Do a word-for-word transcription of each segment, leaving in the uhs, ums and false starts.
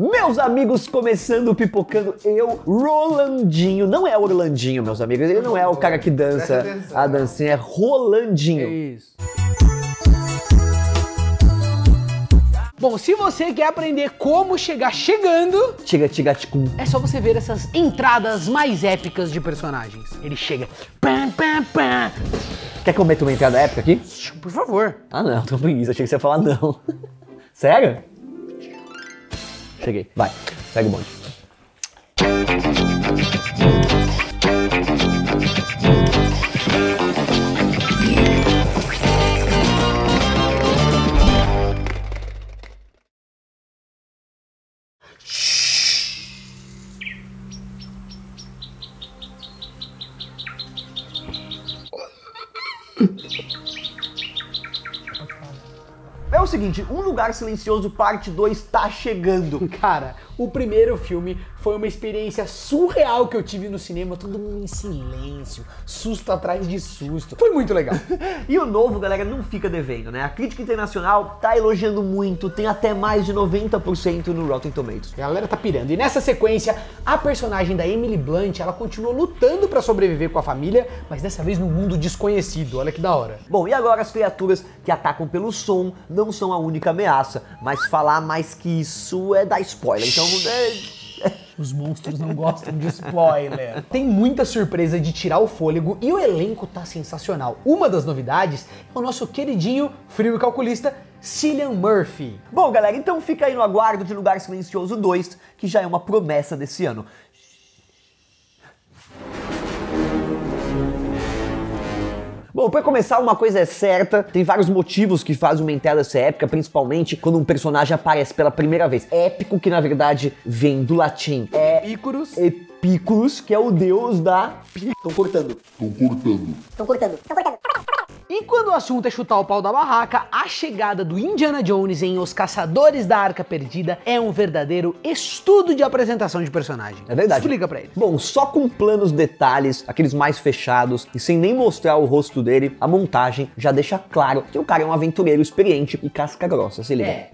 Meus amigos, começando o Pipocando, eu, Rolandinho, não é Orlandinho, meus amigos, ele não é o cara que dança a dancinha, é Rolandinho. É isso. Bom, se você quer aprender como chegar chegando... Chega, chega, ticum. É só você ver essas entradas mais épicas de personagens. Ele chega... Pam, pam, pam. Quer que eu meta uma entrada épica aqui? Por favor. Ah, não, tô preguiça. Achei que você ia falar não. Sério? Cheguei. Vai, segue o bonde. É o seguinte, Um Lugar Silencioso parte dois tá chegando. Cara, o primeiro filme foi uma experiência surreal que eu tive no cinema, todo mundo em silêncio, susto atrás de susto. Foi muito legal. E o novo, galera, não fica devendo, né? A crítica internacional tá elogiando muito, tem até mais de noventa por cento no Rotten Tomatoes. A galera tá pirando. E nessa sequência, a personagem da Emily Blunt, ela continua lutando pra sobreviver com a família, mas dessa vez num mundo desconhecido. Olha que da hora. Bom, e agora as criaturas que atacam pelo som, não são a única ameaça, mas falar mais que isso é dar spoiler, então... É... Os monstros não gostam de spoiler. Tem muita surpresa de tirar o fôlego e o elenco tá sensacional. Uma das novidades é o nosso queridinho frio e calculista, Cillian Murphy. Bom, galera, então fica aí no aguardo de Lugar Silencioso dois, que já é uma promessa desse ano. Bom, pra começar, uma coisa é certa, tem vários motivos que fazem uma entrada ser épica, principalmente quando um personagem aparece pela primeira vez. Épico, que na verdade vem do latim. É... Epícuros. Epícuros, que é o deus da... Tô cortando. Tô cortando. Tô cortando. Tô cortando. E quando o assunto é chutar o pau da barraca, a chegada do Indiana Jones em Os Caçadores da Arca Perdida é um verdadeiro estudo de apresentação de personagem. É verdade. Explica pra ele. Bom, só com planos, detalhes, aqueles mais fechados e sem nem mostrar o rosto dele, a montagem já deixa claro que o cara é um aventureiro experiente e casca grossa, se liga. É.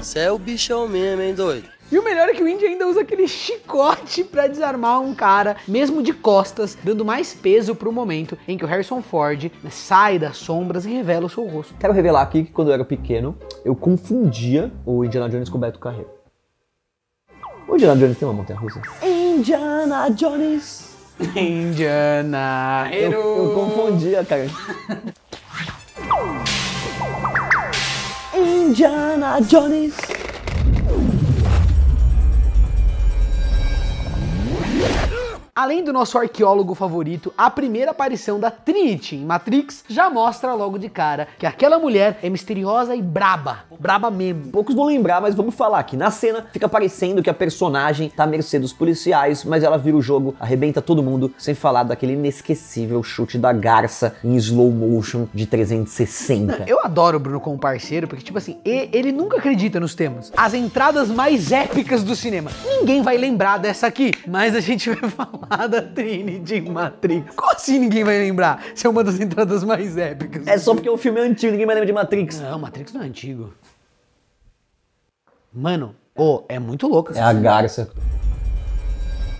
Cê é o bichão mesmo, hein, doido? E o melhor é que o Indy ainda usa aquele chicote pra desarmar um cara, mesmo de costas, dando mais peso pro momento em que o Harrison Ford sai das sombras e revela o seu rosto. Quero revelar aqui que quando eu era pequeno, eu confundia o Indiana Jones com o Beto Carreiro. O Indiana Jones tem uma montanha-russa? Indiana Jones! Indiana... Eu, eu confundia, cara. Indiana Jones! Além do nosso arqueólogo favorito, a primeira aparição da Trinity em Matrix já mostra logo de cara que aquela mulher é misteriosa e braba. Braba mesmo. Poucos vão lembrar, mas vamos falar aqui. Na cena, fica parecendo que a personagem tá à mercê dos policiais, mas ela vira o jogo, arrebenta todo mundo, sem falar daquele inesquecível chute da garça em slow motion de trezentos e sessenta. Eu adoro o Bruno como parceiro, porque tipo assim, ele nunca acredita nos temas. As entradas mais épicas do cinema. Ninguém vai lembrar dessa aqui, mas a gente vai falar da Trinity em Matrix. Como assim ninguém vai lembrar? Isso é uma das entradas mais épicas. É só porque o filme é antigo, ninguém mais lembra de Matrix. Não, Matrix não é antigo. Mano, ô, oh, é muito louco. É a garça.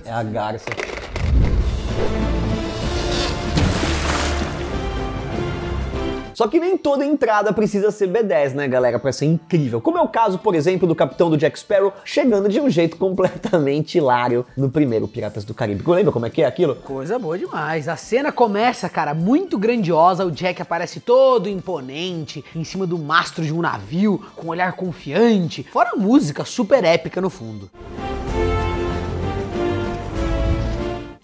É a garça. Só que nem toda entrada precisa ser B dez, né, galera, pra ser incrível. Como é o caso, por exemplo, do capitão do Jack Sparrow chegando de um jeito completamente hilário no primeiro Piratas do Caribe. Lembra como é que é aquilo? Coisa boa demais. A cena começa, cara, muito grandiosa. O Jack aparece todo imponente, em cima do mastro de um navio, com um olhar confiante. Fora a música super épica no fundo.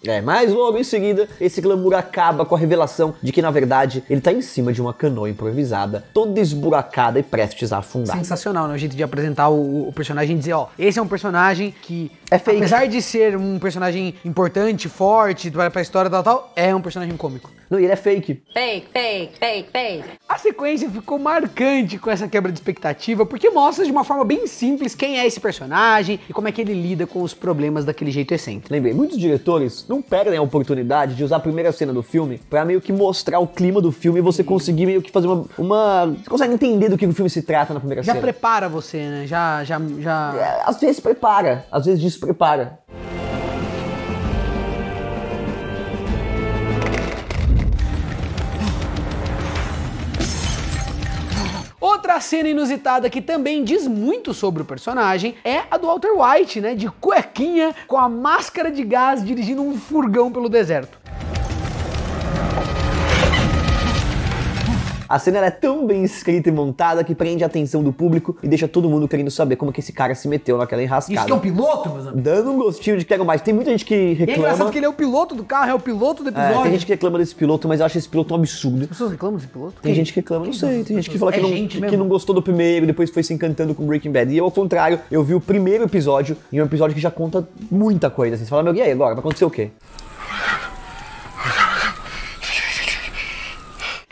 É, mas logo em seguida, esse glamour acaba com a revelação de que, na verdade, ele tá em cima de uma canoa improvisada, toda esburacada e prestes a afundar. Sensacional, né? O jeito de apresentar o, o personagem e dizer, ó, esse é um personagem que, é fake. Apesar de ser um personagem importante, forte, para a história e tal, tal, é um personagem cômico. Não, e ele é fake. Fake, fake, fake, fake. A sequência ficou marcante com essa quebra de expectativa, porque mostra de uma forma bem simples quem é esse personagem e como é que ele lida com os problemas daquele jeito excêntrico. Lembrei, muitos diretores não perdem a oportunidade de usar a primeira cena do filme pra meio que mostrar o clima do filme e você conseguir meio que fazer uma... uma... Você consegue entender do que o filme se trata na primeira já cena. Já prepara você, né? Já, já, já... É, às vezes prepara, às vezes desprepara. Outra cena inusitada que também diz muito sobre o personagem é a do Walter White, né, de cuequinha com a máscara de gás dirigindo um furgão pelo deserto. A cena é tão bem escrita e montada que prende a atenção do público e deixa todo mundo querendo saber como que esse cara se meteu naquela enrascada. Isso que é um piloto, meus amigos? Dando um gostinho de quero mais. Tem muita gente que reclama. E é engraçado que ele é o piloto do carro, é o piloto do episódio. É, tem gente que reclama desse piloto, mas eu acho esse piloto um absurdo. As pessoas reclamam desse piloto? Tem Quem? gente que reclama, Quem não sei. Tem gente que fala é que, não, gente que não gostou do primeiro, depois foi se encantando com Breaking Bad. E eu, ao contrário, eu vi o primeiro episódio, e um episódio que já conta muita coisa. Assim, você fala, meu, e aí agora? Vai acontecer o quê?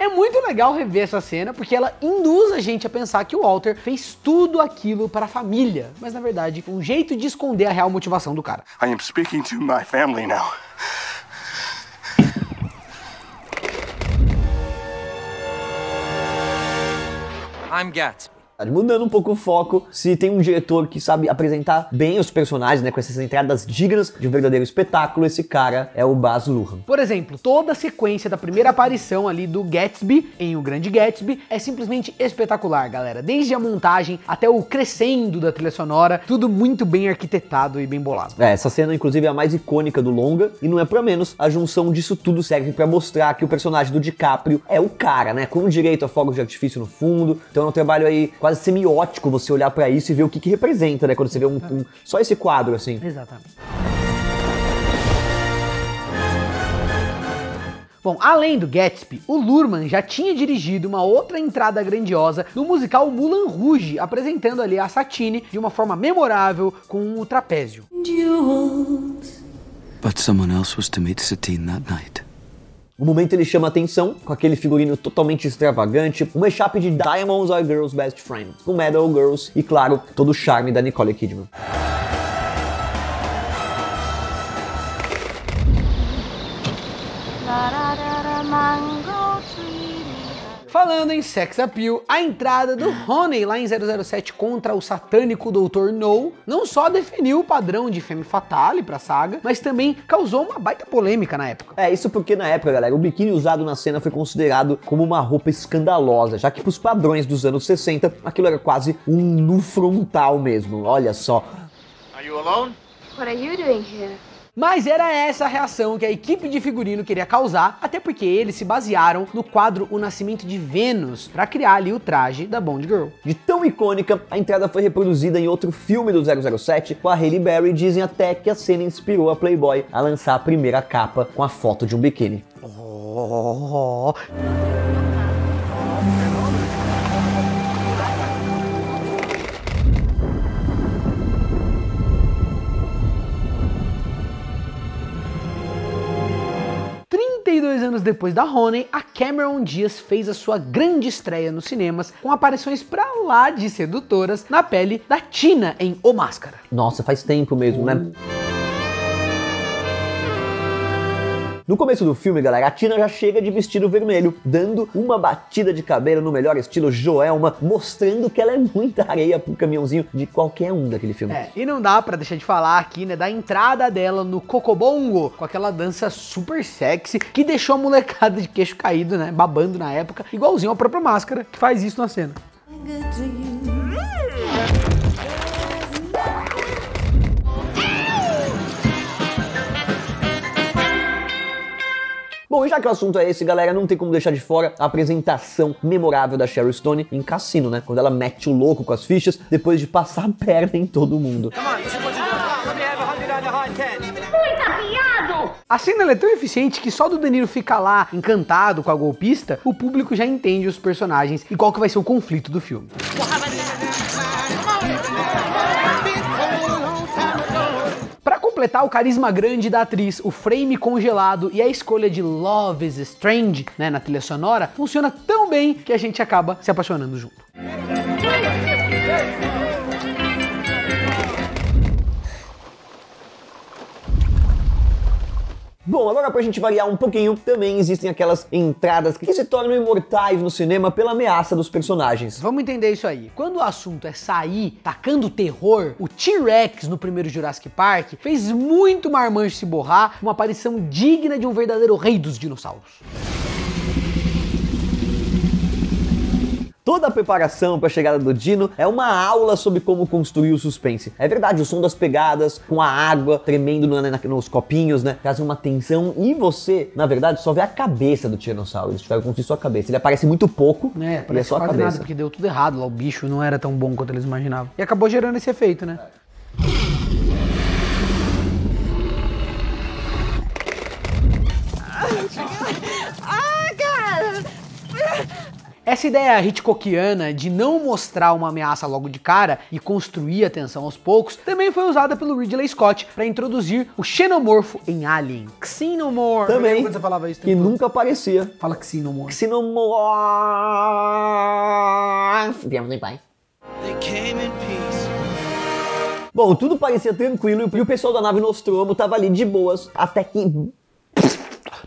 É muito legal rever essa cena, porque ela induz a gente a pensar que o Walter fez tudo aquilo para a família, mas na verdade um jeito de esconder a real motivação do cara. I am speaking to my family now. I'm Gatsby. Mudando um pouco o foco, se tem um diretor que sabe apresentar bem os personagens, né, com essas entradas dignas de um verdadeiro espetáculo, esse cara é o Baz Luhrmann. Por exemplo, toda a sequência da primeira aparição ali do Gatsby em O Grande Gatsby é simplesmente espetacular, galera. Desde a montagem até o crescendo da trilha sonora, tudo muito bem arquitetado e bem bolado. É, essa cena inclusive é a mais icônica do longa, e não é pra menos, a junção disso tudo serve pra mostrar que o personagem do DiCaprio é o cara, né, com direito a fogos de artifício no fundo. Então é um trabalho aí quase semiótico você olhar pra isso e ver o que que representa, né? Quando você vê um, um só esse quadro, assim. Exatamente. Bom, além do Gatsby, o Luhrmann já tinha dirigido uma outra entrada grandiosa no musical Moulin Rouge, apresentando ali a Satine de uma forma memorável com o trapézio. But someone else was to meet Satine that night. No momento ele chama atenção com aquele figurino totalmente extravagante, um mashup de Diamonds Are Girls' Best Friend, com Metal Girls e, claro, todo o charme da Nicole Kidman. Falando em sex appeal, a entrada do Honey lá em zero zero sete contra o satânico doutor No não só definiu o padrão de femme fatale pra saga, mas também causou uma baita polêmica na época. É, isso porque na época, galera, o biquíni usado na cena foi considerado como uma roupa escandalosa, já que pros padrões dos anos sessenta, aquilo era quase um nu frontal mesmo, olha só. Are you alone? What are you doing here? Mas era essa a reação que a equipe de figurino queria causar, até porque eles se basearam no quadro O Nascimento de Vênus para criar ali o traje da Bond Girl. De tão icônica, a entrada foi reproduzida em outro filme do zero zero sete com a Hailey Berry, e dizem até que a cena inspirou a Playboy a lançar a primeira capa com a foto de um biquíni. Oh. trinta e dois anos depois da Honey, a Cameron Diaz fez a sua grande estreia nos cinemas, com aparições pra lá de sedutoras na pele da Tina em O Máscara. Nossa, faz tempo mesmo, hum. né? No começo do filme, galera, a Tina já chega de vestido vermelho, dando uma batida de cabelo no melhor estilo Joelma, mostrando que ela é muita areia pro caminhãozinho de qualquer um daquele filme. É, e não dá pra deixar de falar aqui, né, da entrada dela no Cocobongo, com aquela dança super sexy, que deixou a molecada de queixo caído, né, babando na época, igualzinho a própria Máscara, que faz isso na cena. Bom, e já que o assunto é esse, galera, não tem como deixar de fora a apresentação memorável da Sharon Stone em Cassino, né? Quando ela mete o louco com as fichas, depois de passar a perna em todo mundo. A cena ela é tão eficiente que só do Danilo ficar lá encantado com a golpista, o público já entende os personagens e qual que vai ser o conflito do filme. completar o carisma grande da atriz, o frame congelado e a escolha de Love is Strange, né, na trilha sonora, funciona tão bem que a gente acaba se apaixonando junto. Bom, agora pra gente variar um pouquinho, também existem aquelas entradas que se tornam imortais no cinema pela ameaça dos personagens. Vamos entender isso aí. Quando o assunto é sair tacando terror, o T-Rex no primeiro Jurassic Park fez muito marmanjo se borrar, uma aparição digna de um verdadeiro rei dos dinossauros. Toda a preparação para a chegada do Dino é uma aula sobre como construir o suspense. É verdade, o som das pegadas, com a água tremendo no, na, nos copinhos, né? Traz uma tensão e você, na verdade, só vê a cabeça do Tiranossauro. Eles tiveram que construir só a cabeça. Ele aparece muito pouco, é, ele aparece é só a cabeça. Nada, porque deu tudo errado lá, o bicho não era tão bom quanto eles imaginavam. E acabou gerando esse efeito, né? Ah, cara! Essa ideia hitchcockiana de não mostrar uma ameaça logo de cara e construir a tensão aos poucos também foi usada pelo Ridley Scott para introduzir o Xenomorfo em Alien. Xenomorfo. Também, você falava isso, que nunca aparecia. Fala Xenomorfo. Xenomorfo. Viemos em paz. Bom, tudo parecia tranquilo e o pessoal da nave Nostromo tava ali de boas, até que...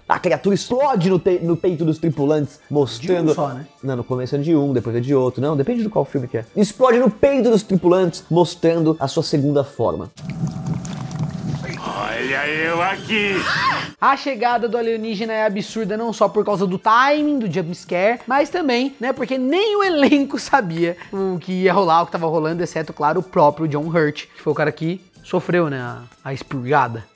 a criatura explode no, no peito dos tripulantes, mostrando... De um só, né? Não, no começo é de um, depois é de outro. Não, depende do qual filme que é. Explode no peito dos tripulantes, mostrando a sua segunda forma. Olha eu aqui! A chegada do alienígena é absurda não só por causa do timing, do jumpscare, mas também, né, porque nem o elenco sabia o que ia rolar, o que tava rolando, exceto, claro, o próprio John Hurt, que foi o cara que sofreu, né, a, a expurgada.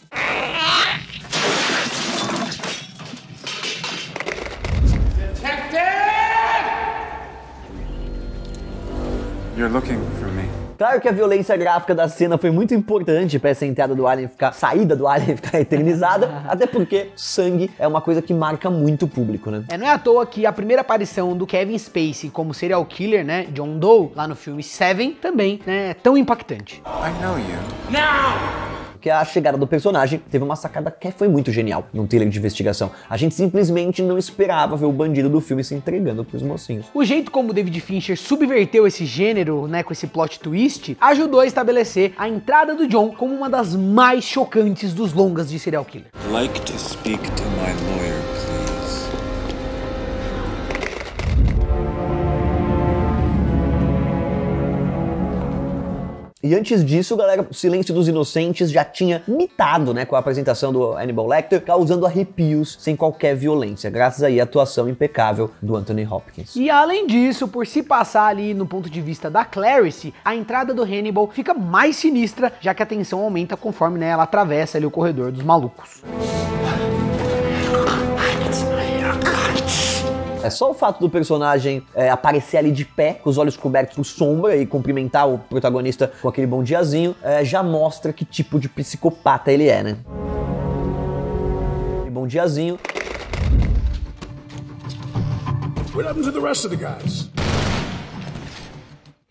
You're looking for me. Claro que a violência gráfica da cena foi muito importante para essa entrada do Alien ficar, saída do Alien ficar eternizada, até porque sangue é uma coisa que marca muito o público, né? É, não é à toa que a primeira aparição do Kevin Spacey como serial killer, né, John Doe, lá no filme Seven, também, né, é tão impactante. I know you. Now! Porque a chegada do personagem teve uma sacada que foi muito genial num trailer de investigação. A gente simplesmente não esperava ver o bandido do filme se entregando pros mocinhos. O jeito como David Fincher subverteu esse gênero, né, com esse plot twist, ajudou a estabelecer a entrada do John como uma das mais chocantes dos longas de serial killer. Like to speak to my lawyer, please. E antes disso, galera, o Silêncio dos Inocentes já tinha mitado, né, com a apresentação do Hannibal Lecter, causando arrepios sem qualquer violência, graças aí à atuação impecável do Anthony Hopkins. E além disso, por se passar ali no ponto de vista da Clarice, a entrada do Hannibal fica mais sinistra, já que a tensão aumenta conforme, né, ela atravessa ali o corredor dos malucos. É só o fato do personagem é, aparecer ali de pé, com os olhos cobertos por sombra e cumprimentar o protagonista com aquele bom diazinho, é, já mostra que tipo de psicopata ele é, né? E bom diazinho. What happened to the rest of the guys?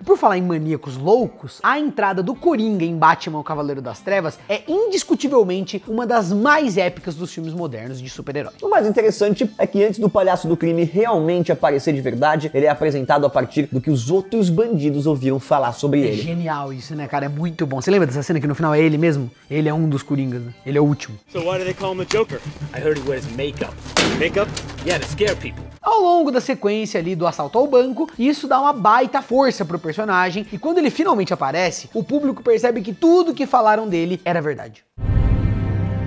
Por falar em maníacos loucos, a entrada do Coringa em Batman, o Cavaleiro das Trevas, é indiscutivelmente uma das mais épicas dos filmes modernos de super-herói. O mais interessante é que antes do palhaço do crime realmente aparecer de verdade, ele é apresentado a partir do que os outros bandidos ouviram falar sobre ele. É genial isso, né, cara? É muito bom. Você lembra dessa cena que no final é ele mesmo? Ele é um dos Coringas, né? Ele é o último. So why do they call him a Joker? I heard he wears makeup. Makeup? Yeah, to scare people. Ao longo da sequência ali do assalto ao banco, isso dá uma baita força pro personagem. personagem, e quando ele finalmente aparece, o público percebe que tudo que falaram dele era verdade.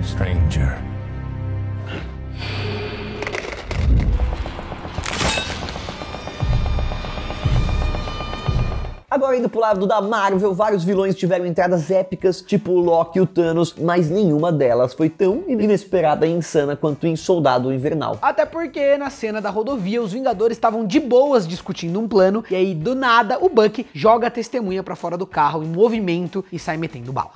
Stranger. Agora, indo pro lado da Marvel, vários vilões tiveram entradas épicas, tipo o Loki e o Thanos, mas nenhuma delas foi tão inesperada e insana quanto em Soldado Invernal. Até porque, na cena da rodovia, os Vingadores estavam de boas discutindo um plano, e aí, do nada, o Bucky joga a testemunha pra fora do carro em movimento e sai metendo bala.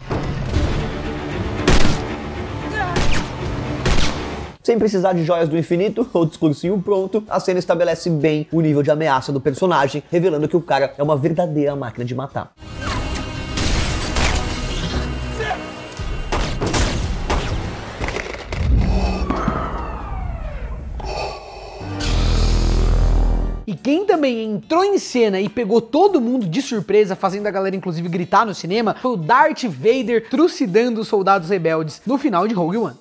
Sem precisar de joias do infinito ou discursinho pronto, a cena estabelece bem o nível de ameaça do personagem, revelando que o cara é uma verdadeira máquina de matar. E quem também entrou em cena e pegou todo mundo de surpresa, fazendo a galera inclusive gritar no cinema, foi o Darth Vader trucidando os soldados rebeldes no final de Rogue One.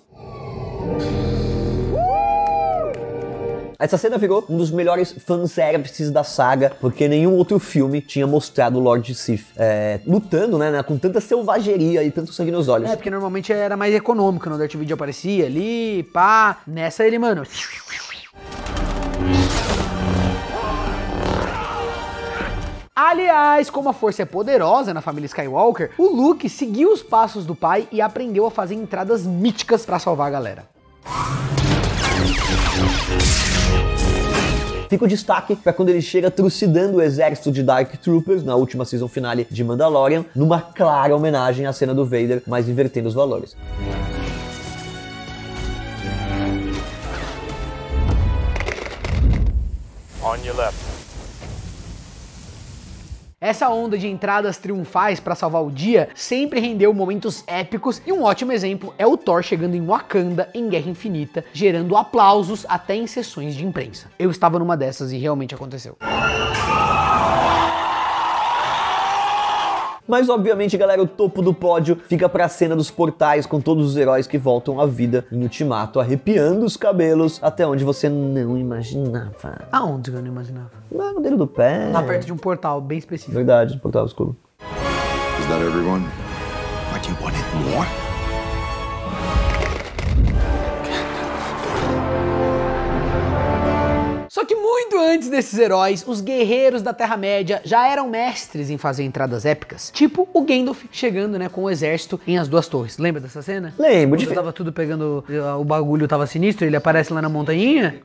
Essa cena virou um dos melhores fanservices da saga, porque nenhum outro filme tinha mostrado o Lord Sith é, lutando, né, né, com tanta selvageria e tanto sangue nos olhos. É, porque normalmente era mais econômico, no Darth Vader aparecia ali, pá, nessa ele, mano... Aliás, como a força é poderosa na família Skywalker, o Luke seguiu os passos do pai e aprendeu a fazer entradas míticas pra salvar a galera. Fica o destaque pra quando ele chega trucidando o exército de Dark Troopers na última season finale de Mandalorian, numa clara homenagem à cena do Vader, mas invertendo os valores. On your left. Essa onda de entradas triunfais para salvar o dia sempre rendeu momentos épicos, e um ótimo exemplo é o Thor chegando em Wakanda em Guerra Infinita, gerando aplausos até em sessões de imprensa. Eu estava numa dessas e realmente aconteceu. Mas obviamente, galera, o topo do pódio fica pra cena dos portais com todos os heróis que voltam à vida em Ultimato, arrepiando os cabelos até onde você não imaginava. Aonde eu não imaginava? Lá no dedo do pé. Lá perto de um portal bem específico. Verdade, um portal escuro. Is that everyone? But you wanted more? Só que muito antes desses heróis, os guerreiros da Terra-média já eram mestres em fazer entradas épicas. Tipo o Gandalf chegando, né, com o exército em As Duas Torres. Lembra dessa cena? Lembro. Quando tava tudo pegando, o bagulho tava sinistro, ele aparece lá na montanhinha.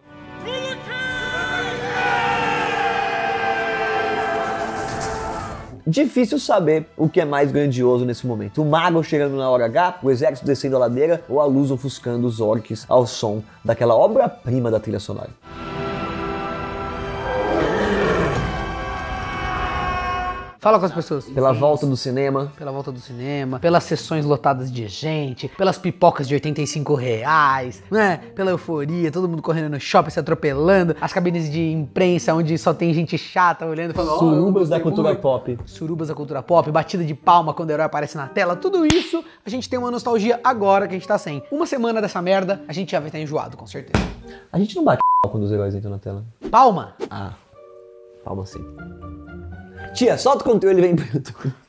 Difícil saber o que é mais grandioso nesse momento. O mago chegando na hora H, o exército descendo a ladeira, ou a luz ofuscando os orques ao som daquela obra-prima da trilha sonora. Fala com as pessoas. Pela volta do cinema. Pela volta do cinema. Pelas sessões lotadas de gente. Pelas pipocas de oitenta e cinco reais. Né? Pela euforia. Todo mundo correndo no shopping, se atropelando. As cabines de imprensa, onde só tem gente chata olhando. Falando, surubas oh, da cultura Uber. pop. Surubas da cultura pop. Batida de palma quando o herói aparece na tela. Tudo isso, a gente tem uma nostalgia agora que a gente tá sem. Uma semana dessa merda, a gente já vai estar enjoado, com certeza. A gente não bate quando os heróis entram na tela. Palma? Ah. Palma sim. Tia, solta o controle e vem pro YouTube.